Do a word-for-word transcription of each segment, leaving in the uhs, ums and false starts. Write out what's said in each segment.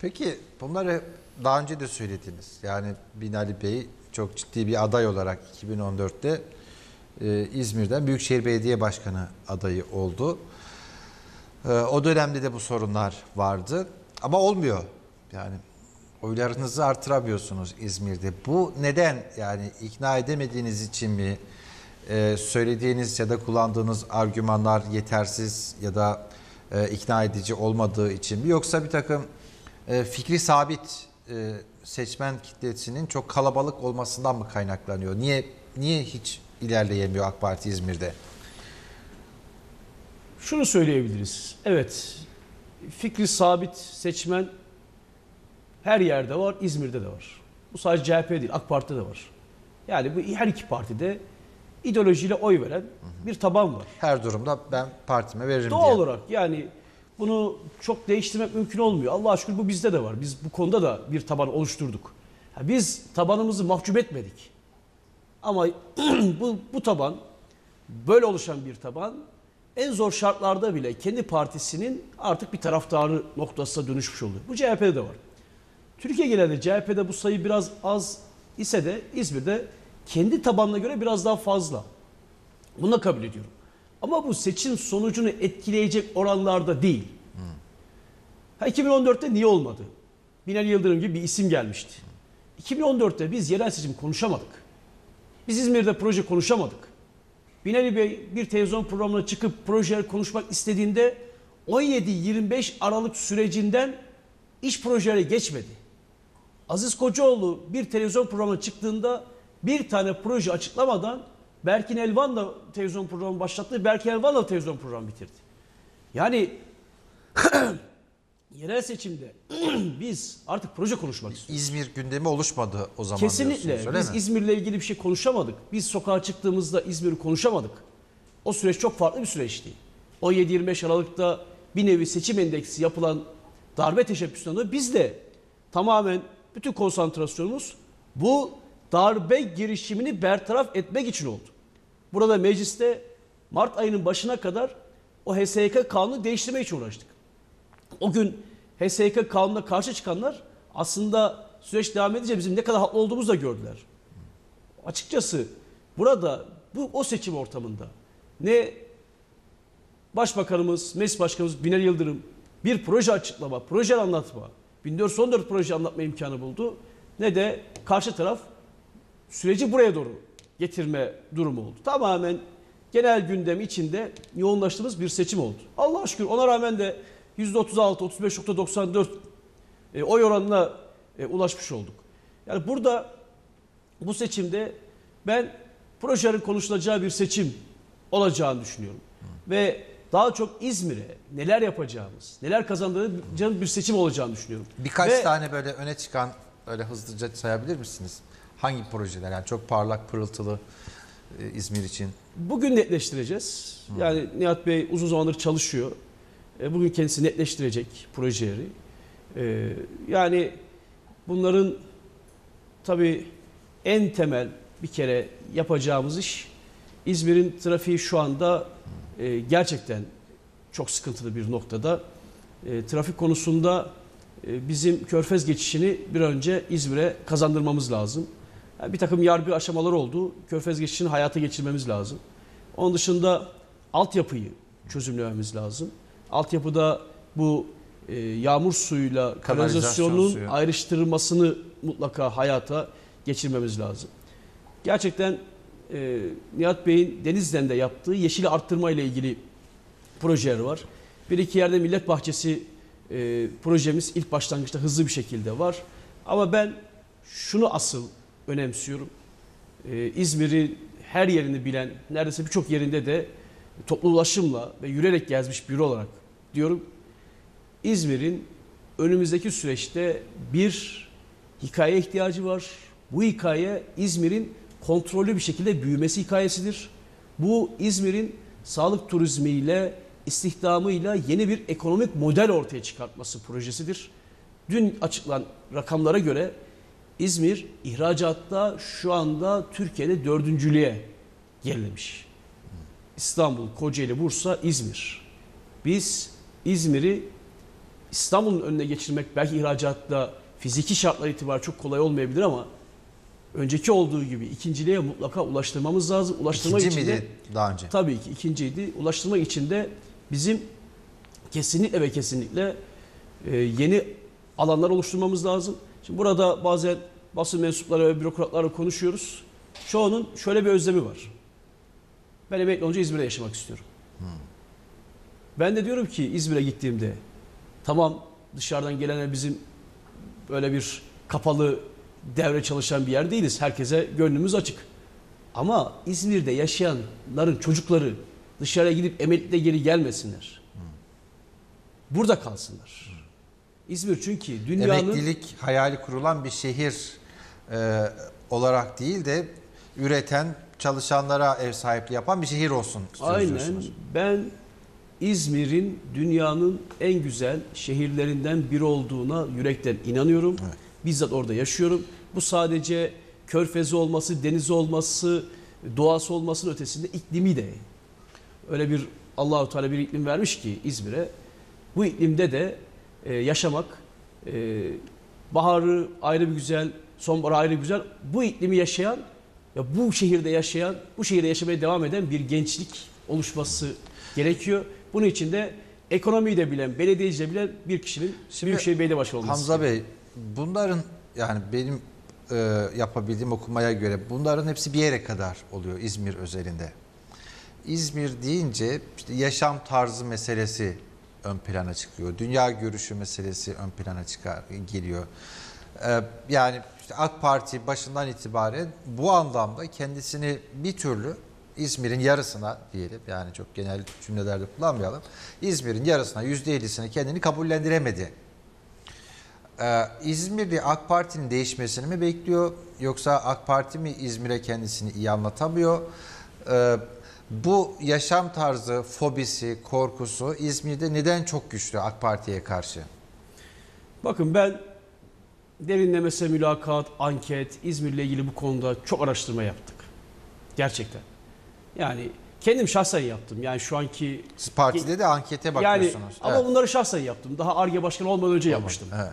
Peki bunları daha önce de söylediniz. Yani Binali Bey çok ciddi bir aday olarak iki bin on dörtte e, İzmir'den Büyükşehir Belediye Başkanı adayı oldu. E, o dönemde de bu sorunlar vardı. Ama olmuyor. Yani oylarınızı artıramıyorsunuz İzmir'de. Bu neden? Yani ikna edemediğiniz için mi? E, söylediğiniz ya da kullandığınız argümanlar yetersiz ya da e, ikna edici olmadığı için mi? Yoksa bir takım e, fikri sabit e, seçmen kitlesinin çok kalabalık olmasından mı kaynaklanıyor? Niye niye hiç ilerleyemiyor AK Parti İzmir'de? Şunu söyleyebiliriz. Evet, fikri sabit seçmen her yerde var, İzmir'de de var. Bu sadece C H P değil, AK Parti'de de var. Yani bu her iki partide ideolojiyle oy veren bir taban var. Her durumda ben partime veririm Doğal diye. Doğal olarak yani bunu çok değiştirmek mümkün olmuyor. Allah'a şükür bu bizde de var. Biz bu konuda da bir taban oluşturduk. Biz tabanımızı mahcup etmedik. Ama bu, bu taban, böyle oluşan bir taban en zor şartlarda bile kendi partisinin artık bir taraftarı noktasına dönüşmüş oluyor. Bu C H P'de de var. Türkiye genelinde C H P'de bu sayı biraz az ise de İzmir'de kendi tabanına göre biraz daha fazla. Bunu da kabul ediyorum. Ama bu seçim sonucunu etkileyecek oranlarda değil. Ha, iki bin on dörtte niye olmadı? Binali Yıldırım gibi bir isim gelmişti. iki bin on dörtte biz yerel seçim konuşamadık. Biz İzmir'de proje konuşamadık. Binali Bey bir televizyon programına çıkıp projeler konuşmak istediğinde on yedi yirmi beş Aralık sürecinden iş projeleri geçmedi. Aziz Kocaoğlu bir televizyon programına çıktığında bir tane proje açıklamadan Berkin Elvan da televizyon programı başlattı. Berkin Elvan da televizyon programı bitirdi. Yani yerel seçimde biz artık proje konuşmak istiyoruz. İzmir gündemi oluşmadı o zaman. Kesinlikle. Biz İzmir'le ilgili bir şey konuşamadık. Biz sokağa çıktığımızda İzmir'i konuşamadık. O süreç çok farklı bir süreçti. on yedi yirmi beş Aralık'ta bir nevi seçim endeksi yapılan darbe teşebbüsünde biz de tamamen bütün konsantrasyonumuz bu darbe girişimini bertaraf etmek için oldu. Burada mecliste Mart ayının başına kadar o H S Y K kanunu değiştirmek için uğraştık. O gün H S Y K kanununa karşı çıkanlar aslında süreç devam edince bizim ne kadar haklı olduğumuzu da gördüler. Açıkçası burada bu o seçim ortamında ne Başbakanımız, Meclis Başkanımız Binali Yıldırım bir proje açıklama, proje anlatma, bin dört yüz on dört proje anlatma imkanı buldu ne de karşı taraf süreci buraya doğru getirme durumu oldu. Tamamen genel gündem içinde yoğunlaştığımız bir seçim oldu. Allah'a şükür ona rağmen de yüzde otuz altı otuz beş nokta doksan dört e, oy oranına e, ulaşmış olduk. Yani burada bu seçimde ben projelerin konuşulacağı bir seçim olacağını düşünüyorum. Hı. Ve daha çok İzmir'e neler yapacağımız, neler kazandığımız bir seçim olacağını düşünüyorum. Birkaç Ve, tane böyle öne çıkan öyle hızlıca sayabilir misiniz? Hangi projeler? Yani çok parlak, pırıltılı e, İzmir için. Bugün netleştireceğiz. Hmm. Yani Nihat Bey uzun zamandır çalışıyor. E, bugün kendisi netleştirecek projeleri. E, yani bunların tabii en temel bir kere yapacağımız iş, İzmir'in trafiği şu anda e, gerçekten çok sıkıntılı bir noktada. E, trafik konusunda e, bizim Körfez geçişini bir önce İzmir'e kazandırmamız lazım. Bir takım yargı aşamalar oldu. Körfez geçişini hayata geçirmemiz lazım. Onun dışında altyapıyı çözümlememiz lazım. Altyapıda bu e, yağmur suyuyla kanalizasyonun suyu ayrıştırılmasını mutlaka hayata geçirmemiz lazım. Gerçekten e, Nihat Bey'in Denizli'den de yaptığı yeşili arttırma ile ilgili projeler var. Bir iki yerde millet bahçesi e, projemiz ilk başlangıçta hızlı bir şekilde var. Ama ben şunu asıl önemsiyorum. Ee, İzmir'i her yerini bilen, neredeyse birçok yerinde de toplu ulaşımla ve yürüyerek gezmiş biri olarak diyorum. İzmir'in önümüzdeki süreçte bir hikayeye ihtiyacı var. Bu hikaye İzmir'in kontrollü bir şekilde büyümesi hikayesidir. Bu İzmir'in sağlık turizmiyle, istihdamıyla yeni bir ekonomik model ortaya çıkartması projesidir. Dün açıklanan rakamlara göre İzmir ihracatta şu anda Türkiye'de dördüncülüğe gerilemiş. İstanbul, Kocaeli, Bursa, İzmir. Biz İzmir'i İstanbul'un önüne geçirmek belki ihracatta fiziki şartlar itibariyle çok kolay olmayabilir ama önceki olduğu gibi ikinciliğe mutlaka ulaştırmamız lazım. Ulaştırmak İkinci için miydi de, daha önce? Tabii ki ikinciydi. Ulaştırmak için de bizim kesinlikle ve kesinlikle e, yeni alanlar oluşturmamız lazım. Şimdi burada bazen basın mensupları ve bürokratlarla konuşuyoruz. Çoğunun şöyle bir özlemi var. Ben emekli olunca İzmir'de yaşamak istiyorum. Hmm. Ben de diyorum ki İzmir'e gittiğimde tamam dışarıdan gelenler bizim böyle bir kapalı devre çalışan bir yer değiliz. Herkese gönlümüz açık. Ama İzmir'de yaşayanların çocukları dışarıya gidip emeklilikle geri gelmesinler. Hmm. Burada kalsınlar. Hmm. İzmir çünkü dünyanın... Emeklilik hayali kurulan bir şehir e, olarak değil de üreten, çalışanlara ev sahipliği yapan bir şehir olsun. Aynen. Ben İzmir'in dünyanın en güzel şehirlerinden biri olduğuna yürekten inanıyorum. Evet. Bizzat orada yaşıyorum. Bu sadece körfezi olması, denizi olması, doğası olmasının ötesinde iklimi de. Öyle bir Allah-u Teala bir iklim vermiş ki İzmir'e. Bu iklimde de e, yaşamak, e, baharı ayrı bir güzel, sonbaharı ayrı bir güzel. Bu iklimi yaşayan, ya bu şehirde yaşayan, bu şehirde yaşamaya devam eden bir gençlik oluşması gerekiyor. Bunun için de ekonomiyi de bilen, belediyeci de bilen bir kişinin Büyükşehir Belediye Başkanı olması. Hamza Bey, bunların yani benim e, yapabildiğim okumaya göre bunların hepsi bir yere kadar oluyor İzmir özelinde. İzmir deyince işte yaşam tarzı meselesi ön plana çıkıyor. Dünya görüşü meselesi ön plana çıkar geliyor. E, yani işte AK Parti başından itibaren bu anlamda kendisini bir türlü İzmir'in yarısına diyelim, yani çok genel cümlelerde kullanmayalım. İzmir'in yarısına, yüzde ellisine kendini kabullendiremedi. Ee, İzmir'de AK Parti'nin değişmesini mi bekliyor? Yoksa AK Parti mi İzmir'e kendisini iyi anlatamıyor? Ee, bu yaşam tarzı, fobisi, korkusu İzmir'de neden çok güçlü AK Parti'ye karşı? Bakın ben derinlemesine mülakat, anket, İzmir'le ilgili bu konuda çok araştırma yaptık. Gerçekten. Yani kendim şahsen yaptım. Yani şu anki... Siz partide de ankete bakıyorsunuz. Yani, ama evet, bunları şahsen yaptım. Daha Ar-Ge Başkanı olmadan önce tamam, yapmıştım. Evet.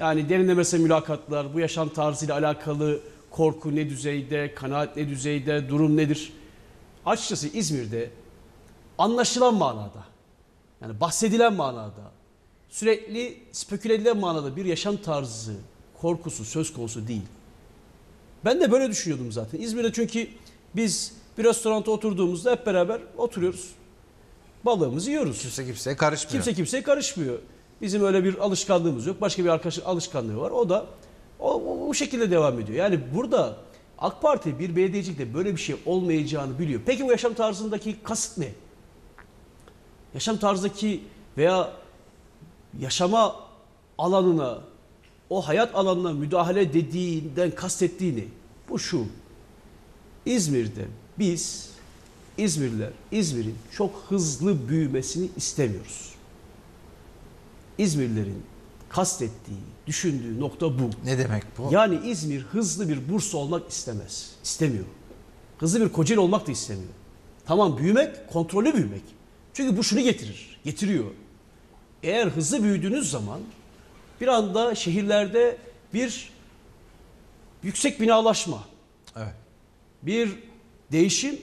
Yani derinlemesine mülakatlar, bu yaşam tarzıyla alakalı korku ne düzeyde, kanaat ne düzeyde, durum nedir? Açıkçası İzmir'de anlaşılan manada, yani bahsedilen manada, sürekli speküle edilen manada bir yaşam tarzı, korkusu söz konusu değil. Ben de böyle düşünüyordum zaten. İzmir'de çünkü biz... Bir restoranda oturduğumuzda hep beraber oturuyoruz. Balığımızı yiyoruz. Kimse kimseye karışmıyor. Kimse kimseye karışmıyor. Bizim öyle bir alışkanlığımız yok. Başka bir arkadaşın alışkanlığı var. O da o, o, o şekilde devam ediyor. Yani burada AK Parti bir belediyecilikte böyle bir şey olmayacağını biliyor. Peki bu yaşam tarzındaki kasıt ne? Yaşam tarzındaki veya yaşama alanına, o hayat alanına müdahale dediğinden kastettiği ne? Bu şu. İzmir'de biz, İzmirliler, İzmir'in çok hızlı büyümesini istemiyoruz. İzmirlilerin kastettiği, düşündüğü nokta bu. Ne demek bu? Yani İzmir hızlı bir Bursa olmak istemez, istemiyor. Hızlı bir Kocaeli olmak da istemiyor. Tamam, büyümek, kontrollü büyümek. Çünkü bu şunu getirir, getiriyor. Eğer hızlı büyüdüğünüz zaman bir anda şehirlerde bir yüksek binalaşma, evet, bir değişim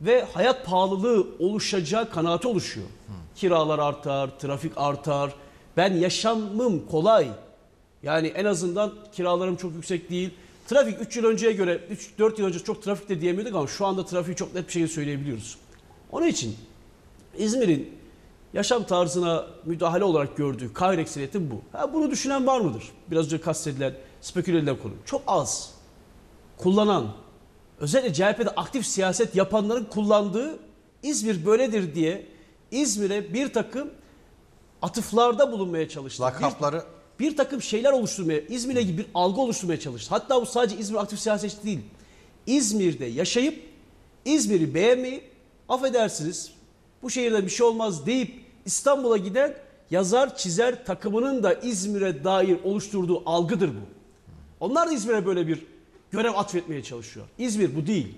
ve hayat pahalılığı oluşacağı kanaati oluşuyor. Hı. Kiralar artar, trafik artar. Ben yaşamım kolay. Yani en azından kiralarım çok yüksek değil. Trafik üç yıl önceye göre, üç dört yıl önce çok trafik de diyemiyorduk ama şu anda trafiği çok net bir şekilde söyleyebiliyoruz. Onun için İzmir'in yaşam tarzına müdahale olarak gördüğü kahir ekseriyeti bu. Ha, bunu düşünen var mıdır? Biraz önce kastedilen, speküle edilen konu. Çok az kullanan, özellikle C H P'de aktif siyaset yapanların kullandığı İzmir böyledir diye İzmir'e bir takım atıflarda bulunmaya çalıştı. Lakapları. Bir, bir takım şeyler oluşturmaya, İzmir'e gibi bir algı oluşturmaya çalıştı. Hatta bu sadece İzmir aktif siyasetçi değil. İzmir'de yaşayıp, İzmir'i beğenmeyip, affedersiniz bu şehirde bir şey olmaz deyip İstanbul'a giden yazar çizer takımının da İzmir'e dair oluşturduğu algıdır bu. Onlar da İzmir'e böyle bir görev atfetmeye çalışıyor. İzmir bu değil.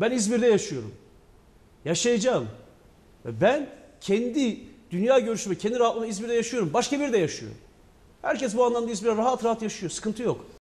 Ben İzmir'de yaşıyorum. Yaşayacağım. Ben kendi dünya görüşümü, kendi rahatlığımı İzmir'de yaşıyorum. Başka bir de yaşıyor. Herkes bu anlamda İzmir'de rahat rahat yaşıyor. Sıkıntı yok.